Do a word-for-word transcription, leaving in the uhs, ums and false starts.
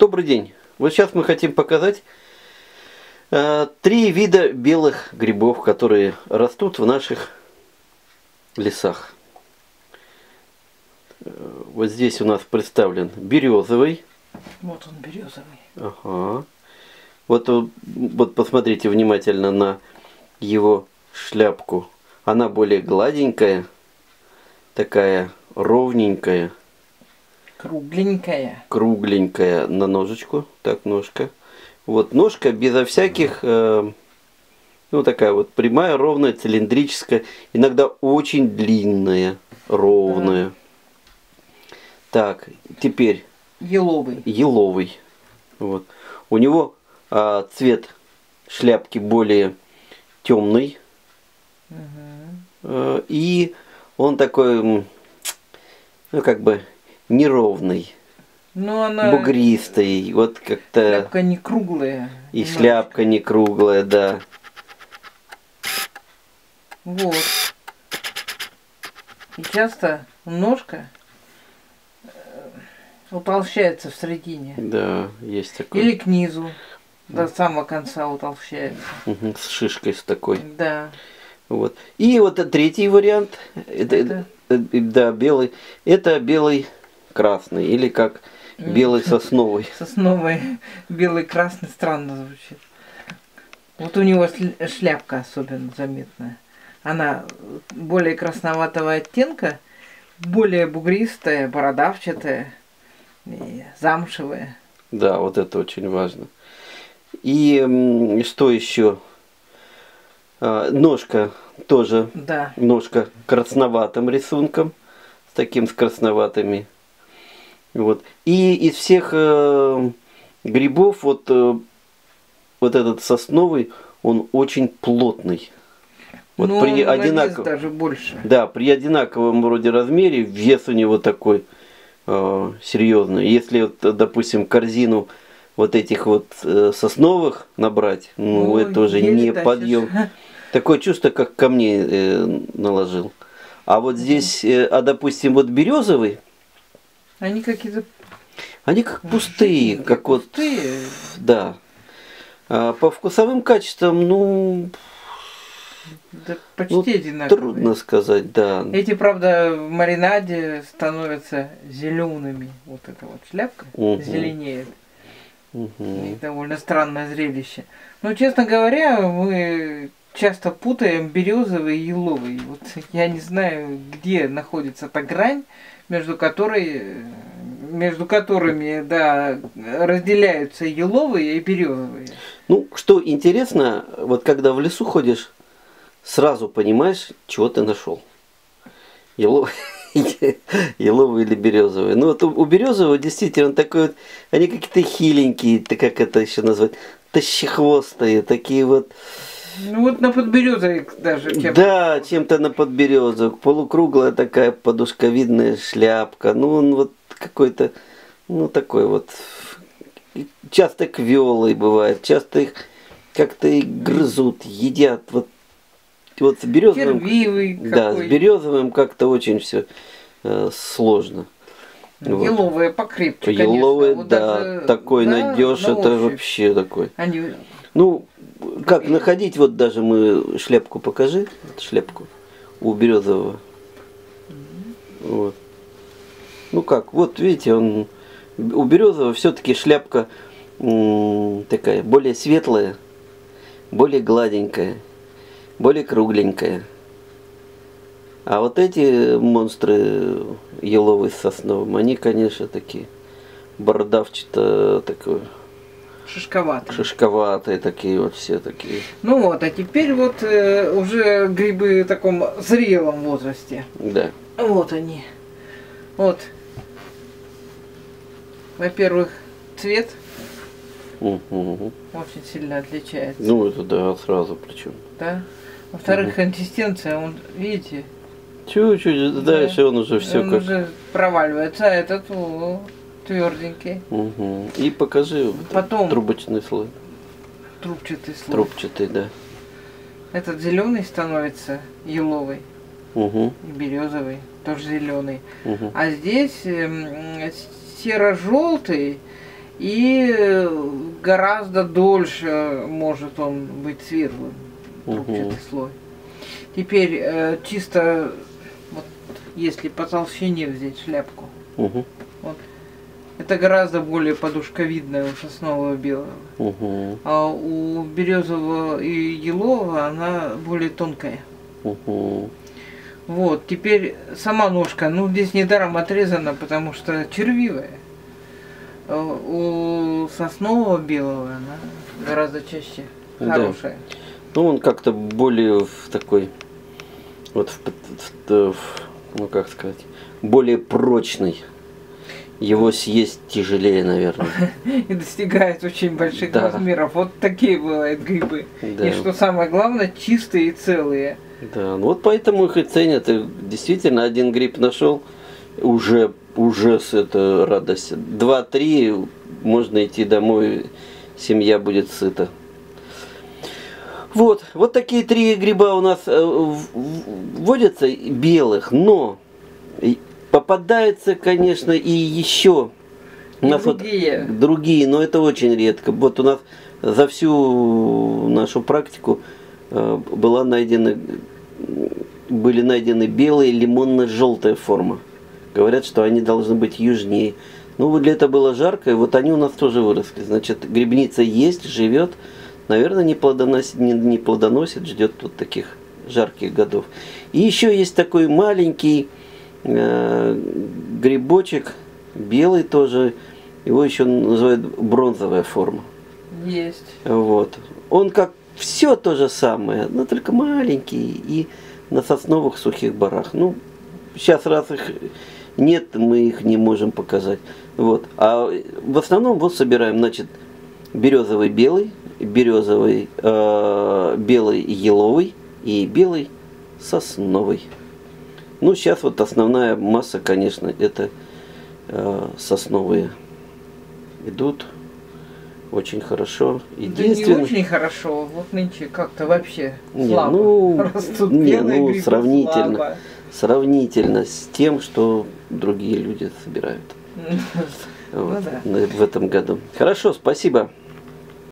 Добрый день! Вот сейчас мы хотим показать э, три вида белых грибов, которые растут в наших лесах. Вот здесь у нас представлен березовый. Вот он, березовый. Ага. Вот, вот посмотрите внимательно на его шляпку. Она более гладенькая, такая ровненькая. Кругленькая. Кругленькая на ножечку. Так, ножка. Вот ножка безо всяких, э, ну такая вот прямая, ровная, цилиндрическая. Иногда очень длинная, ровная. Да. Так, теперь. Еловый. Еловый. Вот. У него э, цвет шляпки более темный. Угу. Э, и он такой, ну как бы... неровный, но она... бугристый, вот как-то... Шляпка не круглая. И немножко. Шляпка не круглая, да. Вот. И часто ножка утолщается в середине. Да, есть такое. Или к низу, до самого конца утолщается. Угу, с шишкой с такой. Да. Вот. И вот третий вариант, это... Это... да, белый, это белый... красный, или как белый сосновый. Сосновый, белый, красный, странно звучит. Вот у него шляпка особенно заметная. Она более красноватого оттенка, более бугристая, бородавчатая, замшевая. Да, вот это очень важно. И что еще? Ножка тоже. Да. Ножка красноватым рисунком, с таким с красноватыми. Вот. И из всех э, грибов вот, э, вот этот сосновый, он очень плотный. Вот но при одинаковом, даже больше. Да, при одинаковом вроде размере вес у него такой э, серьезный. Если, вот, допустим, корзину вот этих вот э, сосновых набрать, ну, ну это уже не тащишь. Подъем. Такое чувство, как камни э, наложил. А вот здесь, э, а допустим, вот березовый. Они какие-то... Они как пустые, как вот... Пустые. Да. А по вкусовым качествам, ну... Да почти ну, одинаковые. Трудно сказать, да. Эти, правда, в маринаде становятся зелеными. Вот эта вот шляпка угу. зеленеет. Угу. Довольно странное зрелище. Но, честно говоря, мы часто путаем березовый и еловый. Вот я не знаю, где находится та грань, между которой, между которыми, да, разделяются еловые и березовые. Ну, что интересно, вот когда в лесу ходишь, сразу понимаешь, чего ты нашел. Еловый, еловый или березовый. Ну, вот у, у березового действительно такой вот, они какие-то хиленькие, как это еще назвать, тащехвостые, такие вот. Ну вот на подберезовик даже. Чем да, чем-то на подберезовик. Полукруглая такая подушковидная шляпка. Ну он вот какой-то, ну такой вот. Часто квелый бывает, часто их как-то и грызут, едят. Вот, вот с березовым. Червивый да, какой. С березовым как-то очень все э, сложно. Еловые вот. Покрепче, конечно. Еловые, вот да, даже, такой да, найдешь, на это вообще такой. Они... Ну, как находить, вот даже мы шляпку покажи, шляпку у березового. Вот. Ну как, вот видите, он у березового все-таки шляпка м, такая, более светлая, более гладенькая, более кругленькая. А вот эти монстры еловые с сосновым, они, конечно, такие бородавчато такое. Шишковатые. Шишковатые такие вот все такие. Ну вот, а теперь вот э, уже грибы в таком зрелом возрасте. Да. Вот они. Вот. Во-первых, цвет угу. очень сильно отличается. Ну это да, сразу причем. Да. Во-вторых, угу. консистенция, он, видите? Чуть-чуть, дальше да, он уже все он как... уже проваливается, а этот... тверденький. Угу. И покажи потом трубочный слой. Трубчатый слой. Трубчатый, да. Этот зеленый становится еловый. Угу. И березовый тоже зеленый. Угу. А здесь серо-желтый И гораздо дольше может он быть светлым, трубчатый слой. Теперь э, чисто, вот, если по толщине взять шляпку, угу. вот, это гораздо более подушковидное у соснового белого. Угу. А у березового и елового она более тонкая. Угу. Вот, теперь сама ножка, ну здесь недаром отрезана, потому что червивая. У соснового белого она гораздо чаще хорошая. Да. Ну, он как-то более в такой, вот, в, в, в, ну, как сказать, более прочный. Его съесть тяжелее, наверное. И достигает очень больших да. размеров. Вот такие бывают грибы. Да. И что самое главное, чистые и целые. Да, ну вот поэтому их и ценят. И действительно, один гриб нашел, уже, уже с этой радостью. Два-три, можно идти домой, семья будет сыта. Вот, вот такие три гриба у нас водятся, белых, но попадаются, конечно, и еще другие. Вот другие, но это очень редко. Вот у нас за всю нашу практику была найдена, были найдены белые, лимонно-желтая форма. Говорят, что они должны быть южнее. Ну, вот для этого было жарко, и вот они у нас тоже выросли. Значит, грибница есть, живет. Наверное, не плодоносит, не, не плодоносит, ждет вот таких жарких годов. И еще есть такой маленький э, грибочек, белый тоже. Его еще называют бронзовая форма. Есть. Вот. Он как все то же самое, но только маленький и на сосновых сухих барах. Ну, сейчас раз их нет, мы их не можем показать. Вот. А в основном вот собираем, значит, березовый белый, березовый, э, белый еловый и белый сосновый. Ну, сейчас вот основная масса, конечно, это э, сосновые идут очень хорошо. И да действенно... не очень хорошо, вот нынче как-то вообще не, слабо ну, растут не, белые ну, грибы сравнительно, слабо. Сравнительно с тем, что другие люди собирают. Вот, ну, да. В этом году. Хорошо, спасибо.